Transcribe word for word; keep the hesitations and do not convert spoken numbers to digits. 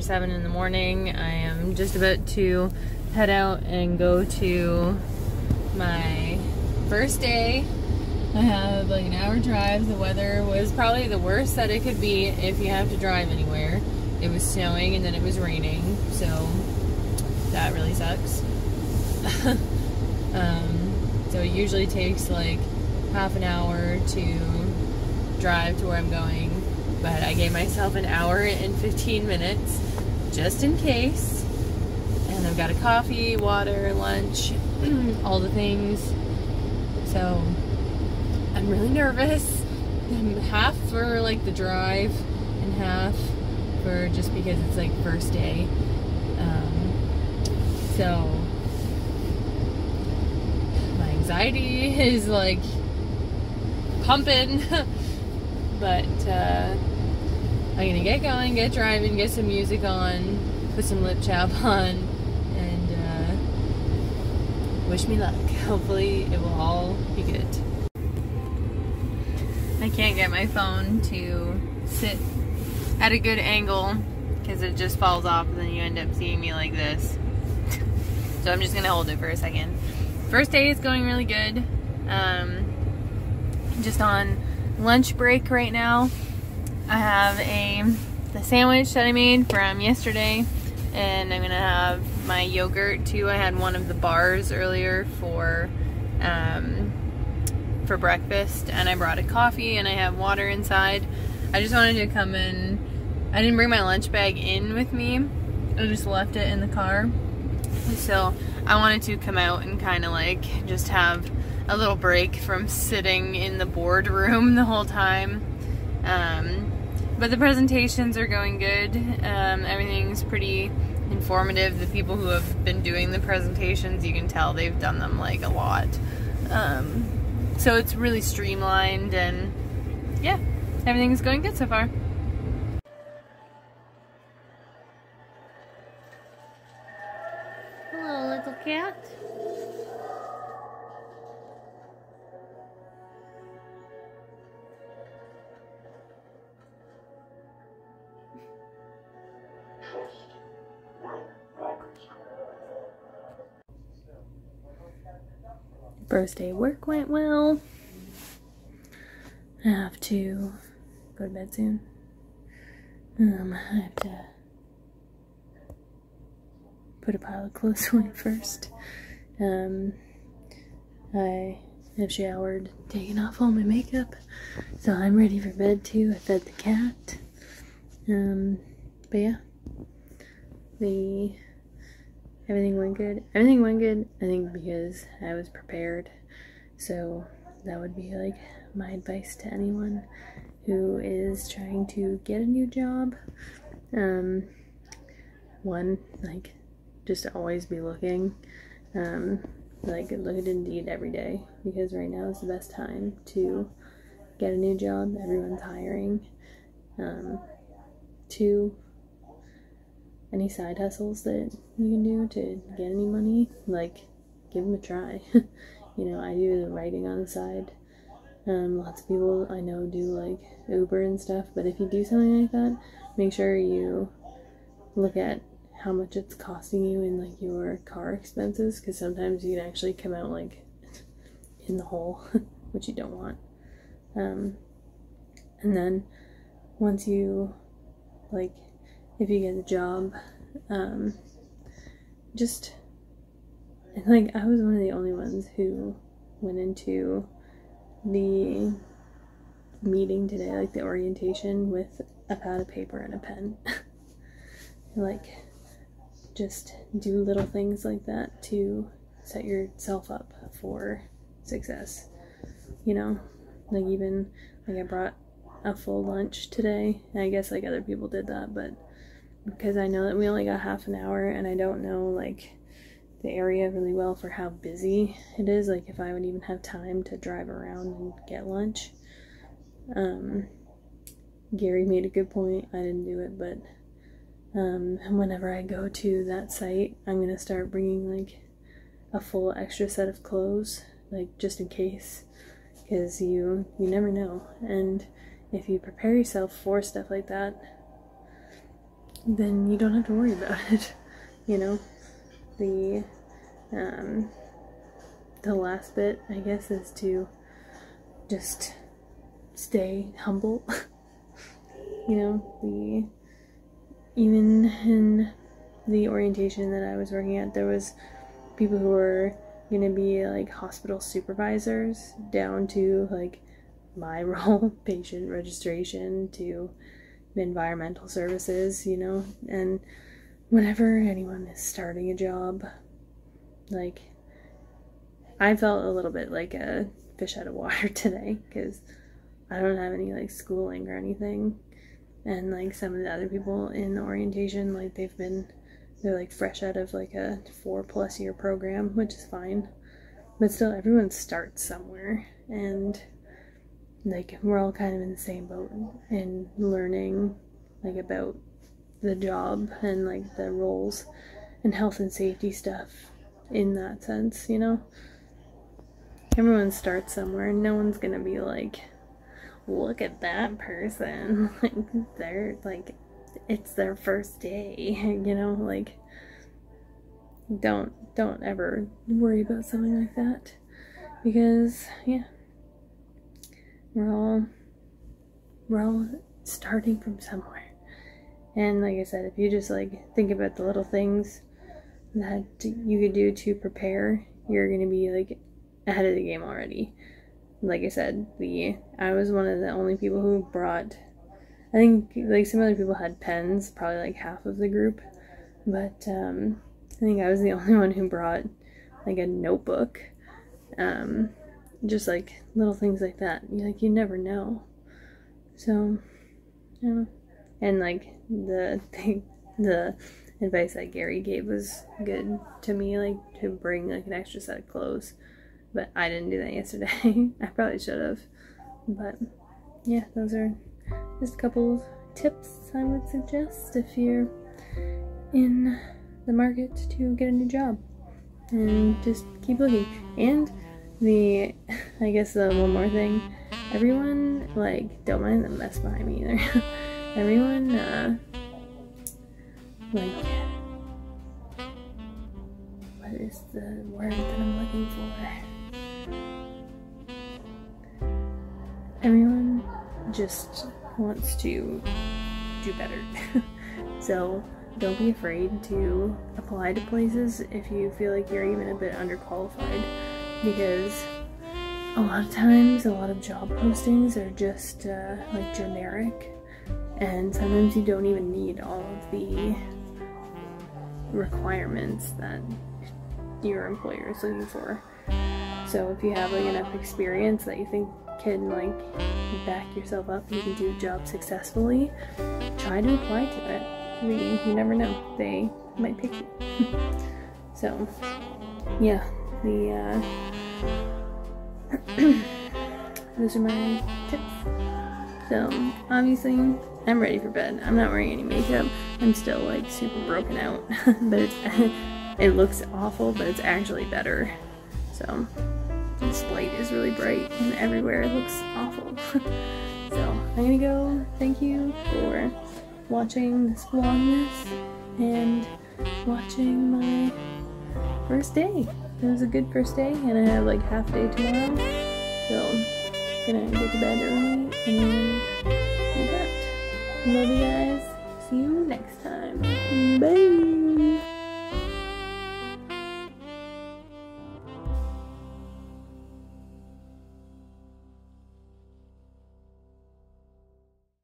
after seven in the morning. I am just about to head out and go to my first day. I have like an hour drive. The weather was probably the worst that it could be if you have to drive anywhere. It was snowing and then it was raining, so that really sucks. um, so it usually takes like half an hour to drive to where I'm going, but I gave myself an hour and fifteen minutes just in case. And I've got a coffee, water, lunch, all the things. So I'm really nervous. I'm half for like the drive and half for just because it's like first day. Um, so my anxiety is like pumping, but uh, I'm gonna get going, get driving, get some music on, put some lip chap on, and uh, wish me luck. Hopefully it will all be good. I can't get my phone to sit at a good angle because it just falls off and then you end up seeing me like this. So I'm just gonna hold it for a second. First day is going really good. Um, just on lunch break right now. I have a the sandwich that I made from yesterday, and I'm gonna have my yogurt too. I had one of the bars earlier for um, for breakfast, and I brought a coffee and I have water inside. I just wanted to come in. I didn't bring my lunch bag in with me. I just left it in the car. So I wanted to come out and kind of like just have a little break from sitting in the boardroom the whole time. Um, but the presentations are going good. Um, everything's pretty informative. The people who have been doing the presentations, you can tell they've done them like a lot. Um, So it's really streamlined, and yeah, everything's going good so far. Hello, little cat. First day work went well. I have to go to bed soon. Um, I have to put a pile of clothes away first. Um, I have showered, taken off all my makeup, so I'm ready for bed too. I fed the cat. Um, but yeah, the Everything went good. Everything went good, I think, because I was prepared. So that would be like my advice to anyone who is trying to get a new job. Um, one, like, just always be looking. Um, like, look at Indeed every day, because right now is the best time to get a new job. Everyone's hiring. Um, two, any side hustles that you can do to get any money, like, give them a try. You know, I do the writing on the side. Um, lots of people I know do, like, Uber and stuff, but if you do something like that, make sure you look at how much it's costing you in, like, your car expenses, because sometimes you can actually come out, like, in the hole, which you don't want. Um, and then, once you, like, if you get the job, um, just, like, I was one of the only ones who went into the meeting today, like the orientation, with a pad of paper and a pen. Like, just do little things like that to set yourself up for success, you know? Like, even, like, I brought a full lunch today, and I guess, like, other people did that, but because I know that we only got half an hour, and I don't know, like, the area really well for how busy it is, like, if I would even have time to drive around and get lunch. Um, Gary made a good point. I didn't do it, but um, whenever I go to that site, I'm gonna start bringing, like, a full extra set of clothes, like, just in case, because you, you never know, and if you prepare yourself for stuff like that, then you don't have to worry about it. You know, the um, the last bit, I guess, is to just stay humble. You know, the even in the orientation that I was working at, there was people who were gonna be like hospital supervisors down to like my role, patient registration, to environmental services, you know. And whenever anyone is starting a job, like, I felt a little bit like a fish out of water today, because I don't have any like schooling or anything, and like some of the other people in the orientation, like they've been they're like fresh out of like a four plus year program, which is fine, but still everyone starts somewhere, and like we're all kind of in the same boat and learning like about the job and like the roles and health and safety stuff in that sense, you know. Everyone starts somewhere. No one's gonna be like, look at that person, like they're like, it's their first day, you know. Like, don't don't ever worry about something like that, because yeah, we're all we're all starting from somewhere. And like I said, if you just like think about the little things that you could do to prepare, you're gonna be like ahead of the game already. Like I said, the I was one of the only people who brought, I think like some other people had pens, probably like half of the group, but um, I think I was the only one who brought like a notebook. Um, just like little things like that. You like you never know. So, you know. And like the thing, the advice that Gary gave was good to me, like to bring like an extra set of clothes. But I didn't do that yesterday. I probably should have. But yeah, those are just a couple of tips I would suggest if you're in the market to get a new job. And just keep looking. And the, I guess the one more thing, everyone, like, don't mind the mess behind me either. Everyone, uh, like, what is the word that I'm looking for? Everyone just wants to do better. So don't be afraid to apply to places if you feel like you're even a bit underqualified, because a lot of times a lot of job postings are just uh, like generic, and sometimes you don't even need all of the requirements that your employer is looking for. So if you have like enough experience that you think can like back yourself up and you can do a job successfully, try to apply to it. I mean, you never know, they might pick you. So yeah, the uh those are my tips. So obviously I'm ready for bed. I'm not wearing any makeup. I'm still like super broken out. But it's it looks awful, but it's actually better. So this light is really bright and everywhere it looks awful. So I'm gonna go. Thank you for watching this Vlogmas and watching my first day. It was a good first day, and I have like half day tomorrow, so I'm gonna get to bed early and do that. Love you guys.